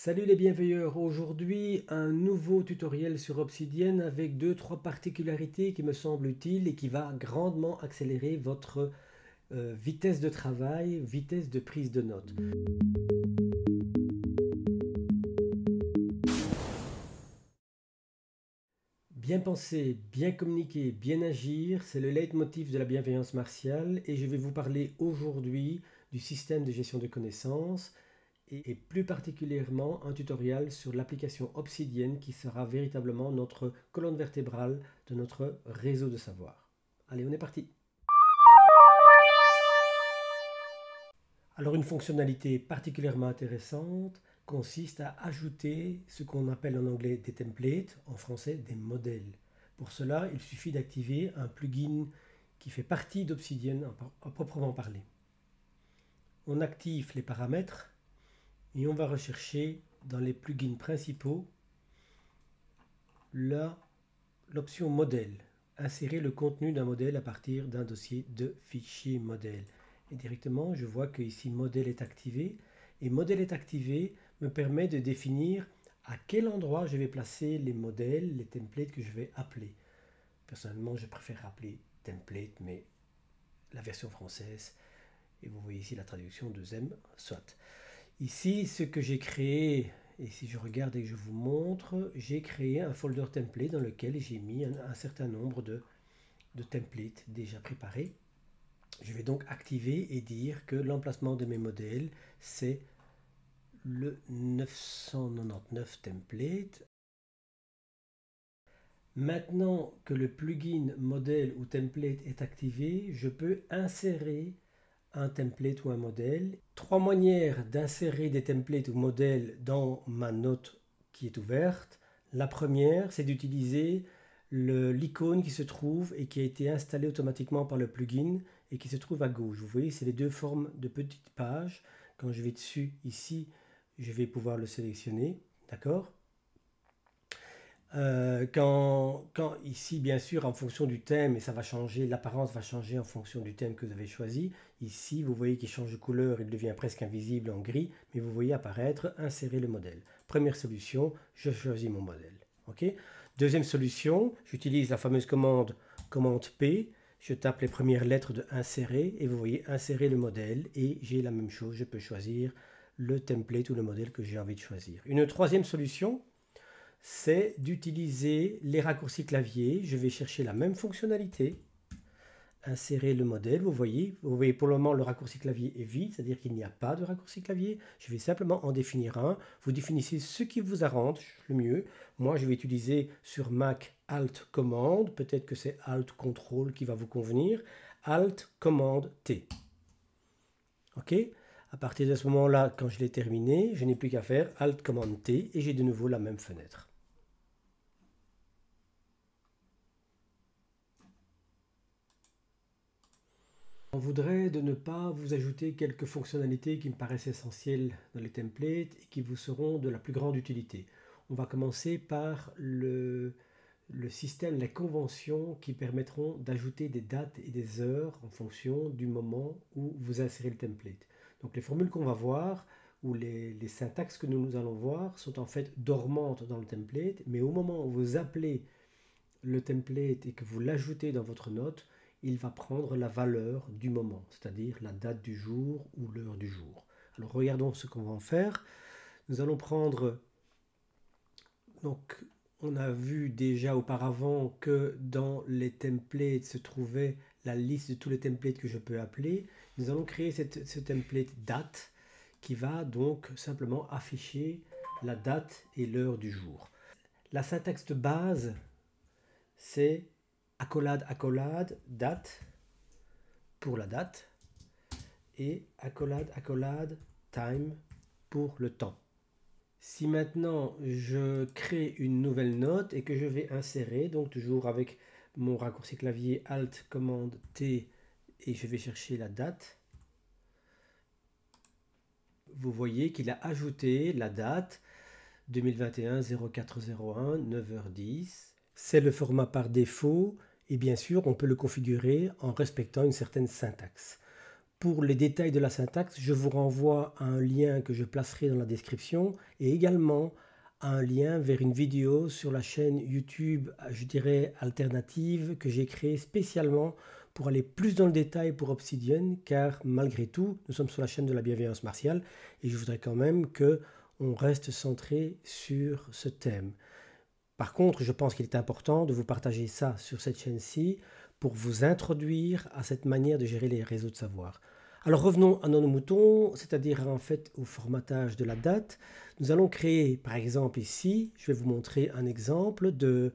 Salut les bienveilleurs, aujourd'hui un nouveau tutoriel sur Obsidian avec 2-3 particularités qui me semblent utiles et qui va grandement accélérer votre vitesse de travail, vitesse de prise de notes. Bien penser, bien communiquer, bien agir, c'est le leitmotiv de la bienveillance martiale et je vais vous parler aujourd'hui du système de gestion de connaissances et plus particulièrement un tutoriel sur l'application Obsidian qui sera véritablement notre colonne vertébrale de notre réseau de savoir. Allez, on est parti. Alors une fonctionnalité particulièrement intéressante consiste à ajouter ce qu'on appelle en anglais des templates, en français des modèles. Pour cela, il suffit d'activer un plugin qui fait partie d'Obsidian à proprement parler. On active les paramètres et on va rechercher dans les plugins principaux l'option modèle, insérer le contenu d'un modèle à partir d'un dossier de fichier modèle. Et directement, je vois que ici modèle est activé. Et modèle est activé me permet de définir à quel endroit je vais placer les modèles, les templates que je vais appeler. Personnellement, je préfère appeler template, mais la version française, et vous voyez ici la traduction de Zem, soit. Ici, ce que j'ai créé, et si je regarde et que je vous montre, j'ai créé un folder template dans lequel j'ai mis un certain nombre de templates déjà préparés. Je vais donc activer et dire que l'emplacement de mes modèles, c'est le 999 template. Maintenant que le plugin modèle ou template est activé, je peux insérer un template ou un modèle. 3 manières d'insérer des templates ou modèles dans ma note qui est ouverte. La première, c'est d'utiliser l'icône qui se trouve et qui a été installée automatiquement par le plugin et qui se trouve à gauche. Vous voyez, c'est les deux formes de petites pages. Quand je vais dessus ici, je vais pouvoir le sélectionner. D'accord ? Quand ici, bien sûr, en fonction du thème, et ça va changer, l'apparence va changer en fonction du thème que vous avez choisi. Ici, vous voyez qu'il change de couleur, il devient presque invisible en gris, mais vous voyez apparaître insérer le modèle. Première solution, je choisis mon modèle. Okay ? Deuxième solution, j'utilise la fameuse commande P, je tape les premières lettres de insérer, et vous voyez insérer le modèle, et j'ai la même chose, je peux choisir le template ou le modèle que j'ai envie de choisir. Une troisième solution, c'est d'utiliser les raccourcis clavier. Je vais chercher la même fonctionnalité, insérer le modèle. Vous voyez pour le moment le raccourci clavier est vide, c'est-à-dire qu'il n'y a pas de raccourci clavier. Je vais simplement en définir un. Vous définissez ce qui vous arrange le mieux. Moi, je vais utiliser sur Mac Alt commande. Peut-être que c'est Alt contrôle qui va vous convenir. Alt commande T. OK ? À partir de ce moment-là, quand je l'ai terminé, je n'ai plus qu'à faire Alt commande T et j'ai de nouveau la même fenêtre. On voudrait de ne pas vous ajouter quelques fonctionnalités qui me paraissent essentielles dans les templates et qui vous seront de la plus grande utilité. On va commencer par le système, les conventions qui permettront d'ajouter des dates et des heures en fonction du moment où vous insérez le template. Donc les formules qu'on va voir ou les syntaxes que nous allons voir sont en fait dormantes dans le template, mais au moment où vous appelez le template et que vous l'ajoutez dans votre note, il va prendre la valeur du moment, c'est-à-dire la date du jour ou l'heure du jour. Alors regardons ce qu'on va en faire. Nous allons prendre, donc on a vu déjà auparavant que dans les templates se trouvait la liste de tous les templates que je peux appeler. Nous allons créer ce template date qui va donc simplement afficher la date et l'heure du jour. La syntaxe de base, c'est accolade, date pour la date et accolade, time pour le temps. Si maintenant je crée une nouvelle note et que je vais insérer, donc toujours avec mon raccourci clavier Alt commande T et je vais chercher la date, vous voyez qu'il a ajouté la date 2021-04-01-9h10. C'est le format par défaut et bien sûr on peut le configurer en respectant une certaine syntaxe. Pour les détails de la syntaxe, je vous renvoie à un lien que je placerai dans la description et également à un lien vers une vidéo sur la chaîne YouTube, je dirais alternative, que j'ai créée spécialement pour aller plus dans le détail pour Obsidian, car malgré tout, nous sommes sur la chaîne de la bienveillance martiale et je voudrais quand même que on reste centré sur ce thème. Par contre, je pense qu'il est important de vous partager ça sur cette chaîne-ci pour vous introduire à cette manière de gérer les réseaux de savoir. Alors revenons à nos moutons, c'est-à-dire en fait au formatage de la date. Nous allons créer par exemple ici, je vais vous montrer un exemple de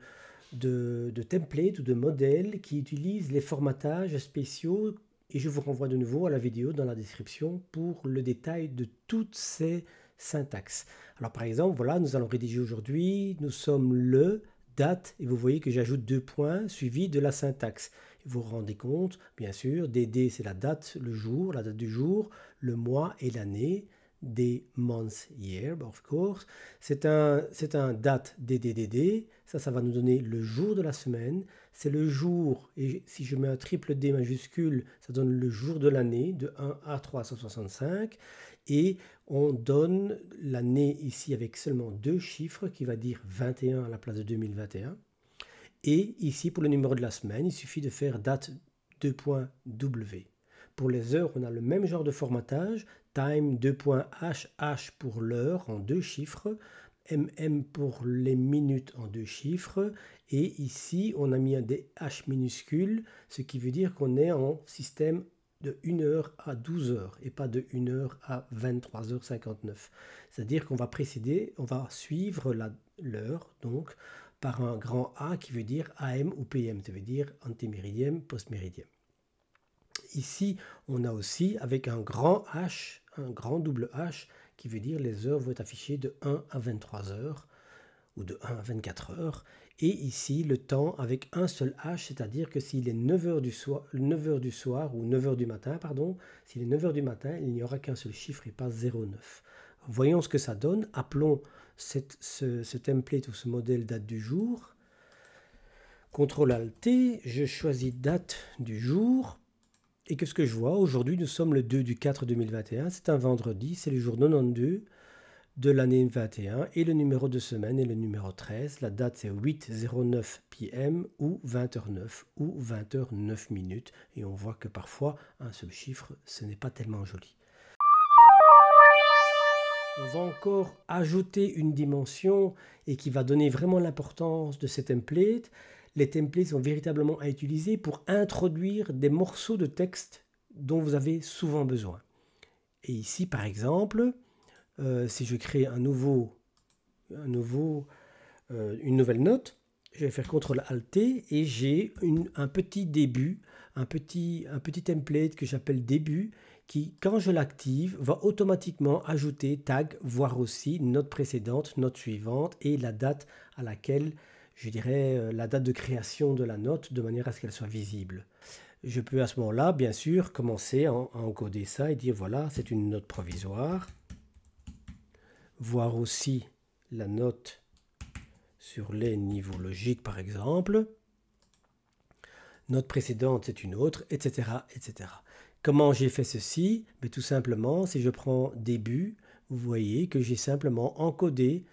template ou de modèle qui utilise les formatages spéciaux et je vous renvoie de nouveau à la vidéo dans la description pour le détail de toutes ces syntaxes. Alors par exemple, voilà, nous allons rédiger aujourd'hui, nous sommes le date et vous voyez que j'ajoute 2 points suivis de la syntaxe. Vous vous rendez compte, bien sûr, DD c'est la date, le jour, la date du jour, le mois et l'année, des months, year, of course. C'est un date DDDD, ça va nous donner le jour de la semaine, c'est le jour, et si je mets un triple D majuscule, ça donne le jour de l'année, de 1 à 365, et on donne l'année ici avec seulement 2 chiffres, qui va dire 21 à la place de 2021. Et ici, pour le numéro de la semaine, il suffit de faire date 2.W. Pour les heures, on a le même genre de formatage. Time 2.h, h pour l'heure en 2 chiffres. MM pour les minutes en 2 chiffres. Et ici, on a mis un DH minuscule, ce qui veut dire qu'on est en système de 1 heure à 12 heures et pas de 1 heure à 23h59. C'est-à-dire qu'on va précéder, on va suivre l'heure, donc, par un grand A qui veut dire AM ou PM, ça veut dire antéméridiem, postméridiem. Ici, on a aussi avec un grand H, un grand double H, qui veut dire les heures vont être affichées de 1 à 23 heures, ou de 1 à 24 heures. Et ici, le temps avec un seul H, c'est-à-dire que s'il est 9 heures du soir, ou 9 heures du matin, pardon, s'il est 9 heures du matin, il n'y aura qu'un seul chiffre et pas 0,9. Voyons ce que ça donne. Appelons ce template ou ce modèle date du jour. CTRL-ALT-T, je choisis date du jour. Et qu'est-ce que je vois? Aujourd'hui, nous sommes le 2 du 4 2021. C'est un vendredi, c'est le jour 92 de l'année 21. Et le numéro de semaine est le numéro 13. La date, c'est 8.09 p.m. ou 20h09 ou 20h09 minutes. Et on voit que parfois, un seul chiffre, ce n'est pas tellement joli. On va encore ajouter une dimension et qui va donner vraiment l'importance de ces templates. Les templates sont véritablement à utiliser pour introduire des morceaux de texte dont vous avez souvent besoin. Et ici, par exemple, si je crée une nouvelle note, je vais faire CTRL-ALT-T et j'ai un petit début, un petit template que j'appelle début, qui, quand je l'active, va automatiquement ajouter tag, voire aussi note précédente, note suivante et la date à laquelle, je dirais, la date de création de la note de manière à ce qu'elle soit visible. Je peux à ce moment-là, bien sûr, commencer à encoder ça et dire voilà, c'est une note provisoire, voire aussi la note sur les niveaux logiques, par exemple. Note précédente, c'est une autre, etc., etc. Comment j'ai fait ceci? Mais tout simplement, si je prends début, vous voyez que j'ai simplement encodé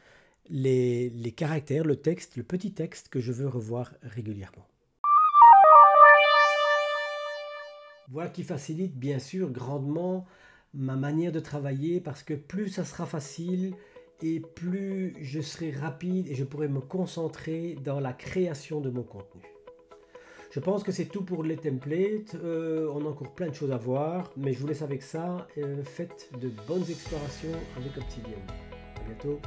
les caractères, le texte, le petit texte que je veux revoir régulièrement. Voilà qui facilite bien sûr grandement ma manière de travailler parce que plus ça sera facile et plus je serai rapide et je pourrai me concentrer dans la création de mon contenu. Je pense que c'est tout pour les templates, on a encore plein de choses à voir, mais je vous laisse avec ça, faites de bonnes explorations avec Obsidian. À bientôt.